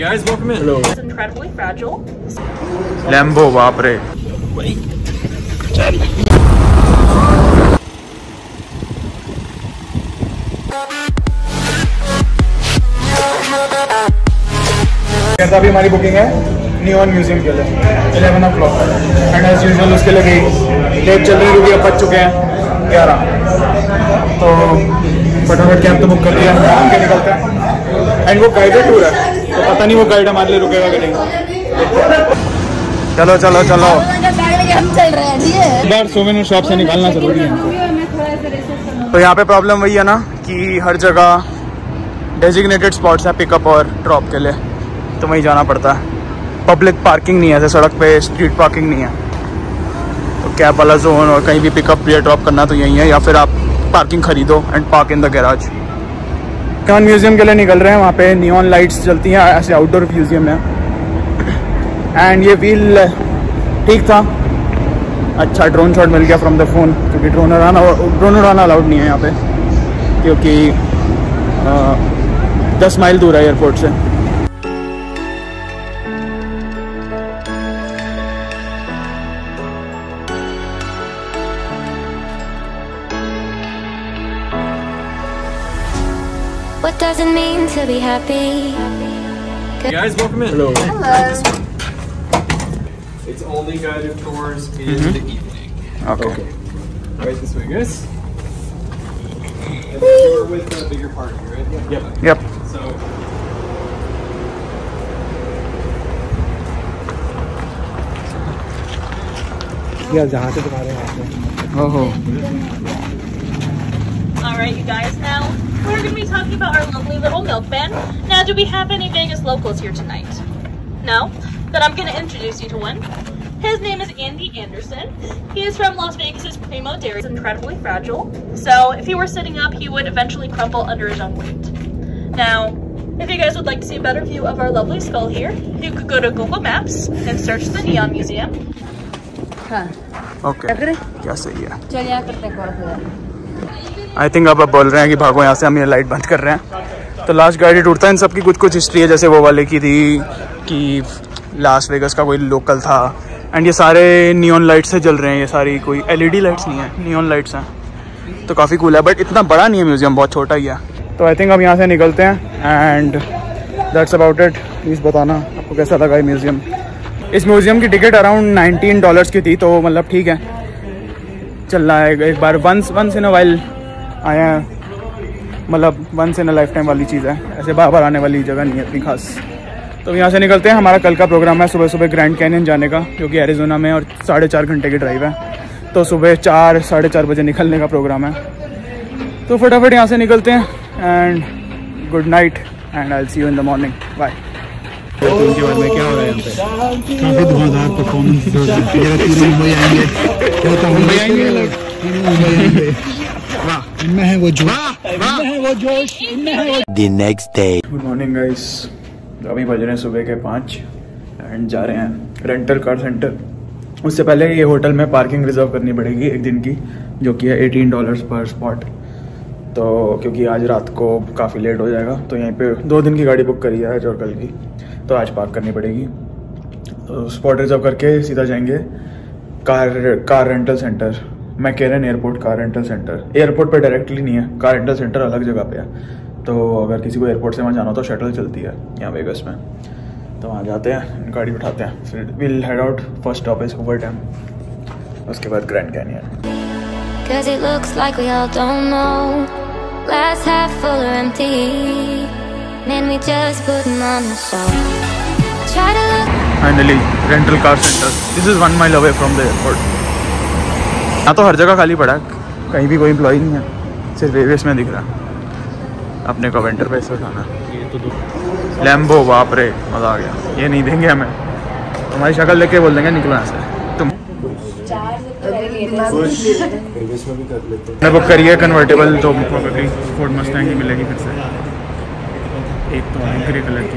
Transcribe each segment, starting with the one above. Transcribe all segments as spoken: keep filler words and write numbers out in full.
Guys, welcome in. Hello. It's incredibly fragile. Lambo, baap re. Wait. कैसा भी हमारी booking है नियॉन म्यूजियम के लिए eleven o'clock and as usual उसके लिए गई लेट चल रही क्योंकि अब बच चुके हैं ग्यारह तो फटाफट कैब तो बुक कर लिया हम के निकलते हैं एंड वो गाइडेड टूर है तो पता नहीं वो गाइड हमारे लिए रुकेगा कि नहीं। चलो चलो चलो हम चल रहे हैं ठीक है। सोमेन शॉप से निकालना जरूरी है। तो यहाँ पे प्रॉब्लम वही है ना कि हर जगह डेजिग्नेटेड स्पॉट्स है पिकअप और ड्रॉप के लिए तो वहीं जाना पड़ता है। पब्लिक पार्किंग नहीं है ऐसे सड़क पे स्ट्रीट पार्किंग नहीं है तो कैब वाला जोन और कहीं भी पिकअप या ड्रॉप करना तो यही है या फिर आप पार्किंग खरीदो and park in the garage. Neon museum के लिए निकल रहे हैं वहाँ पे नियॉन लाइट्स जलती हैं ऐसे आउटडोर म्यूजियम है एंड ये व्हील ठीक था अच्छा ड्रोन शॉट मिल गया फ्रॉम द फोन क्योंकि ड्रोन उड़ाना ड्रोन उड़ाना अलाउड नहीं है यहाँ पे क्योंकि दस माइल दूर है एयरपोर्ट से। What does it mean to be happy? Hey guys, welcome in. Hello. Hello. It's only guided tours in mm-hmm. the evening. Okay. okay. Right this way, guys. And you're with the bigger party, right? Yep. Yep. So. Yeah, जहाँ से तुम्हारे हैं। Oh. All right, you guys. Now. We're going to be talking about our lovely little milkman. Now, do we have any Vegas locals here tonight? No? Then I'm going to introduce you to one. His name is Andy Anderson. He is from Las Vegas's Primo Dairy. He's incredibly fragile. So if he were sitting up, he would eventually crumple under his own weight. Now, if you guys would like to see a better view of our lovely skull here, you could go to Google Maps and search the Neon Museum. Huh. Okay. Yes, yeah. I think अब आप बोल रहे हैं कि भागो यहाँ से हम ये लाइट बंद कर रहे हैं। तो लास्ट गाइड टूरता है इन सब की कुछ कुछ हिस्ट्री है जैसे वो वाले की थी कि लास वेगस का कोई लोकल था एंड ये सारे नियॉन लाइट्स से जल रहे हैं ये सारी कोई एलईडी लाइट्स नहीं है नियॉन लाइट्स हैं तो काफ़ी कूल है बट इतना बड़ा नहीं है म्यूजियम बहुत छोटा ही है। तो आई थिंक हम यहाँ से निकलते हैं and that's about it. Please बताना आपको कैसा लगा ये म्यूज़ियम। इस म्यूज़ियम की टिकट अराउंड नाइनटीन डॉलर्स की थी तो मतलब ठीक है चल रहा है एक बार once once in a while आया हैं मतलब once in a lifetime वाली चीज़ है ऐसे बार बार आने वाली जगह नहीं है इतनी खास। तो यहाँ से निकलते हैं हमारा कल का प्रोग्राम है सुबह सुबह ग्रैंड कैनियन जाने का जो कि एरिजोना में और साढ़े चार घंटे की ड्राइव है तो सुबह चार साढ़े चार बजे निकलने का प्रोग्राम है तो फटाफट यहाँ से निकलते हैं and good night and I will see you in the morning bye. उनके बाद में क्या हो रहा है यहाँ पे काफ़ी धुआंधार परफॉर्मेंस इनमें है वो जोश इनमें है वो जोश इनमें है वो। The next day. Good morning guys. अभी बज रहे हैं सुबह के पाँच एंड जा रहे हैं रेंटल कार सेंटर। उससे पहले ये होटल में पार्किंग रिजर्व करनी पड़ेगी एक दिन की जो कि है अठारह डॉलर्स पर स्पॉट तो क्योंकि आज रात को काफ़ी लेट हो जाएगा तो यहीं पे दो दिन की गाड़ी बुक करी है आज और कल की तो आज पार्क करनी पड़ेगी तो स्पॉट रिजर्व करके सीधा जाएंगे car car rental centre McCarran airport car rental centre. Airport पे डायरेक्टली नहीं है कार रेंटल सेंटर अलग जगह पे है तो अगर किसी को एयरपोर्ट से वहाँ जाना हो तो शटल चलती है यहाँ वेगस में तो वहाँ जाते हैं गाड़ी उठाते हैं फिर will head out first stop is Hoover Dam उसके बाद Grand Canyon. Finally rental car centre this is one mile away from the airport. यहाँ तो हर जगह खाली पड़ा है कहीं भी कोई एम्प्लॉई नहीं है सिर्फ रेलवेज में दिख रहा है अपने को वेंटर पैसे उठाना तो लैम्बो बाप रे मज़ा आ गया ये नहीं देंगे हमें तुम्हारी शक्ल देख के बोल देंगे निकलो यहाँ से तुम मैं बुक करिए कन्वर्टेबल तो प्रोबेबली फोर्ड मस्टैंग ही मिलेगी फिर से एक तो ग्रे कलर की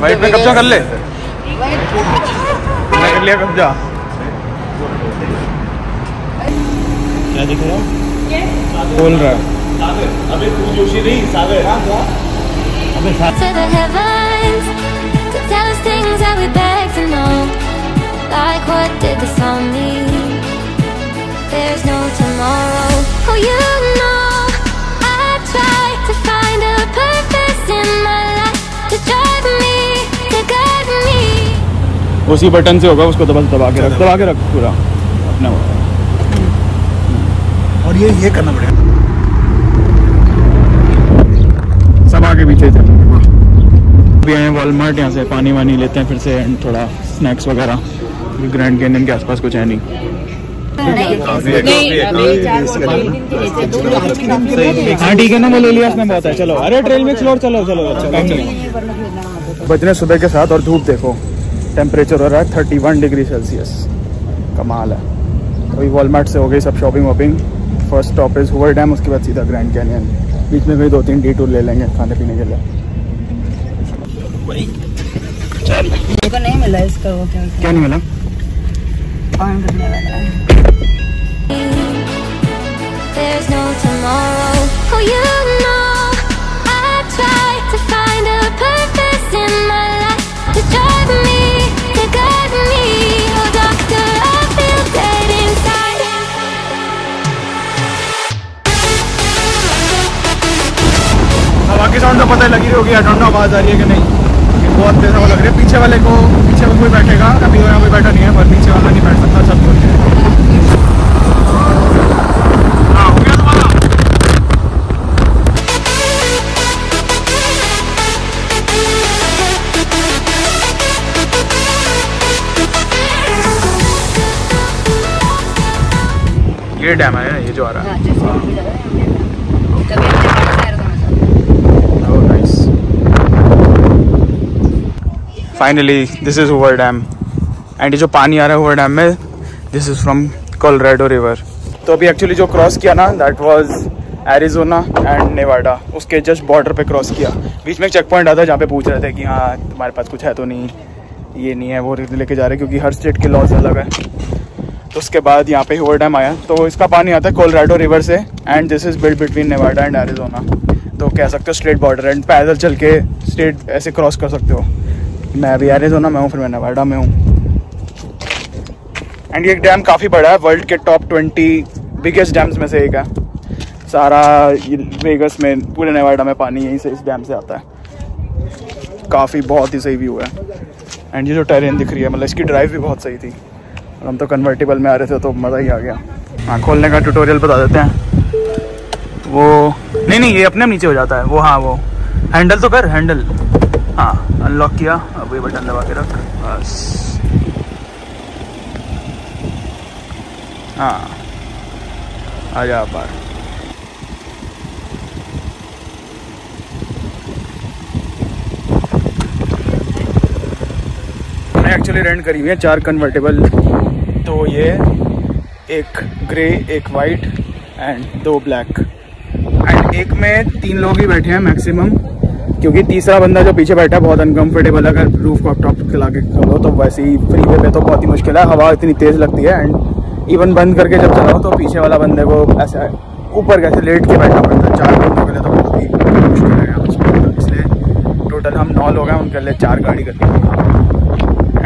वाइट में कब्जा कर ले कर लिया कब्जा क्या दिख रहा है बोल रहा है सागर अबे तू जोशी नहीं Sagar I've been trying to the heavens to tell us things that we beg to know. Like what did the sun mean? There's no tomorrow. Oh, you know I try to find a purpose in my life to drive me, to guide me. उसी button से होगा, उसको दबा दबा के रख, दबा के रख पूरा अपना। और ये ये करना पड़ेगा। सब आगे पीछे चलेंगे। अभी आए वॉलमार्ट, यहाँ से पानी वानी लेते हैं फिर से, थोड़ा स्नैक्स वगैरह। ग्रैंड कैनियन के आसपास कुछ है नहीं, हाँ ठीक है ना, वो ले लिया उसने, बहुत है। चलो अरे ट्रेल में एक्सप्लोर, चलो चलो अच्छा। बजने सुबह के साथ और धूप देखो, टेम्परेचर हो रहा है थर्टी वन डिग्री सेल्सियस, कमाल है। अभी वॉलमार्ट से हो गई सब शॉपिंग वॉपिंग। First stop is Hoover Dam, उसके बाद सीधा ग्रैंड कैनियन। बीच में कोई दो तीन डी टूर ले लेंगे खाने पीने के लिए। मेरे को नहीं मिला इसका, वो क्या क्या नहीं मिला? बाकी साउंड तो पता ही लगी रही होगी, आई डोंट नो आवाज़ आ रही है कि नहीं, कि बहुत तेज आवाज़ लग रही है। पीछे वाले को पीछे में कोई बैठेगा, अभी यहाँ कोई बैठा नहीं है, पर पीछे वाला नहीं बैठ सकता, सब बोलते हैं। ये डैम है ना, ये जो आ रहा है, finally this is Hoover Dam. And ये जो पानी आ रहा है हूवर डैम में, this is from Colorado river. तो अभी एक्चुअली जो क्रॉस किया ना, that was Arizona and Nevada, उसके जस्ट बॉर्डर पे क्रॉस किया। बीच में एक चेक पॉइंट आता जहाँ पे पूछ रहे थे कि हाँ तुम्हारे पास कुछ है तो नहीं, ये नहीं है, वो लेके जा रहे, क्योंकि हर स्टेट के लॉज अलग है। तो उसके बाद यहाँ पे हूवर डैम आया, तो इसका पानी आता है कोलोराडो रिवर से, and this is build between Nevada and Arizona. तो कह सकते हो स्ट्रेट बॉर्डर, एंड पैदल चल के स्टेट ऐसे क्रॉस कर सकते हो। मैं अभी एरिज़ोना में हूँ, फिर मैं नेवाडा में हूँ। एंड ये डैम काफ़ी बड़ा है, वर्ल्ड के टॉप ट्वेंटी बिगेस्ट डैम्स में से एक है। सारा वेगस में, पूरे नेवाडा में पानी यहीं से इस डैम से आता है। काफ़ी बहुत ही सही व्यू है। एंड ये जो टेरेन दिख रही है, मतलब इसकी ड्राइव भी बहुत सही थी, और हम तो कन्वर्टेबल में आ रहे थे तो मज़ा ही आ गया। हाँ खोलने का ट्यूटोरियल बता देते हैं। वो नहीं नहीं ये अपने नीचे हो जाता है वो, हाँ वो हैंडल तो कर, हैंडल हाँ अनलॉक किया, अब ये बटन दबा के रख बस। हाँ आ जा बाहर। मैंने एक्चुअली रेंट करी हुई है चार कन्वर्टेबल, तो ये एक ग्रे, एक वाइट एंड दो ब्लैक। एंड एक में तीन लोग ही बैठे हैं मैक्सिमम, क्योंकि तीसरा बंदा जो पीछे बैठा है बहुत अनकंफर्टेबल है। अगर रूफ को टॉप खिला के चलो तो वैसे ही फ्रीवे पे तो बहुत ही मुश्किल है, हवा इतनी तेज़ लगती है। एंड इवन बंद करके जब चलाओ तो पीछे वाला बंदे को ऐसे ऊपर कैसे लेट के बैठना पड़ता है। चार घंटों के लिए तो बहुत ही मुश्किल है, इसलिए टोटल हम नौ लोग हैं, उनके लिए चार गाड़ी करके।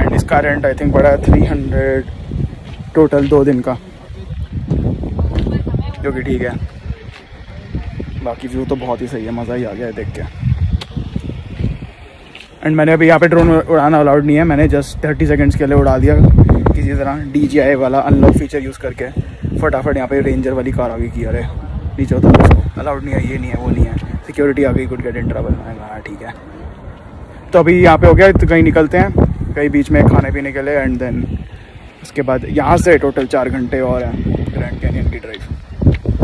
एंड इसका रेंट आई थिंक बड़ा है थ्री हंड्रेड टोटल दो दिन का, जो कि ठीक है। बाकी व्यू तो बहुत ही सही है, मज़ा ही आ गया है देख के। एंड मैंने अभी यहाँ पे ड्रोन उड़ाना अलाउड नहीं है, मैंने जस्ट थर्टी सेकंड्स के लिए उड़ा दिया किसी तरह डी जे आई वाला अनलॉक फीचर यूज़ करके। फटाफट यहाँ पे रेंजर वाली कार आ गई कि अरे नीचे होता तो अलाउड नहीं है, ये नहीं है, वो नहीं है, सिक्योरिटी आ गई, गुड गेट इन ट्रबल। मैंने कहा ठीक है। तो अभी यहाँ पे हो गया, तो कहीं निकलते हैं कहीं बीच में खाने पीने के लिए, एंड देन उसके बाद यहाँ से टोटल चार घंटे और हैं ग्रैंड कैनियन की ड्राइव।